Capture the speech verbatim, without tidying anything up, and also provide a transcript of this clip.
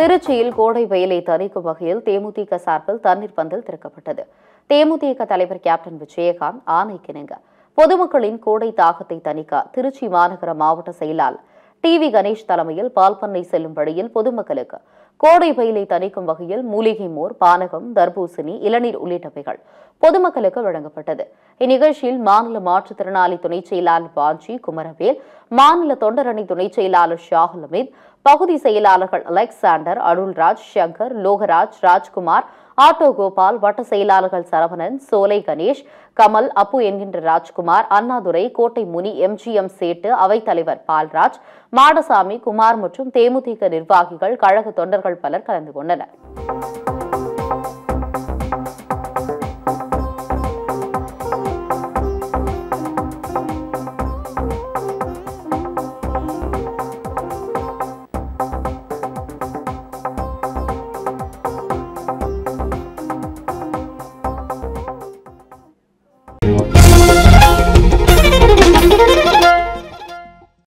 திருச்சியில் கோடை வெயிலை தணிக்கும் வகையில் தேமுதிக சார்பில் தண்ணீர் பந்தல் திறக்கப்பட்டது. தேமுதிக தலைவர் கேப்டன் விஜயகாந்த் ஆணைக்கிணங்க பொதுமக்களின் கோடை தாகத்தை தணிக்க திருச்சி மாநகர மாவட்ட செயலாளர் டி வி கணேஷ் தலைமையில் பால்பண்ணை செல்லும் வழியில் பொதுமக்களுக்கு கோடை வெயிலை தணிக்கும் வகையில் மூலிகை மோர், பானகம், தர்பூசணி, இளநீர் உள்ளிட்டவைகள் பொதுமக்களுக்கு வழங்கப்பட்டது. இந்நிகழ்ச்சியில் மாநில மாற்றுத்திறனாளி துணைச் செயலாளர் பாஞ்சி குமரவேல், மாநில தொண்டரணி துணைச் செயலாளர் ஷாகுல் அமீத், பகுதி செயலாளர்கள் அலெக்சாண்டர், அருள்ராஜ், சங்கர், லோகராஜ், ராஜ்குமார், ஆட்டோ கோபால், வட்ட செயலாளர்கள் சரவணன், சோலை கணேஷ், கமல், அப்பு என்கின்ற ராஜ்குமார், அண்ணாதுரை, கோட்டை முனி, எம்ஜிஎம் சேட்டு, அவைத்தலைவர் பால்ராஜ், மாடசாமி, குமார் மற்றும் தேமுதிக நிர்வாகிகள், கழக தொண்டர்கள் பலர் கலந்து கொண்டனர்.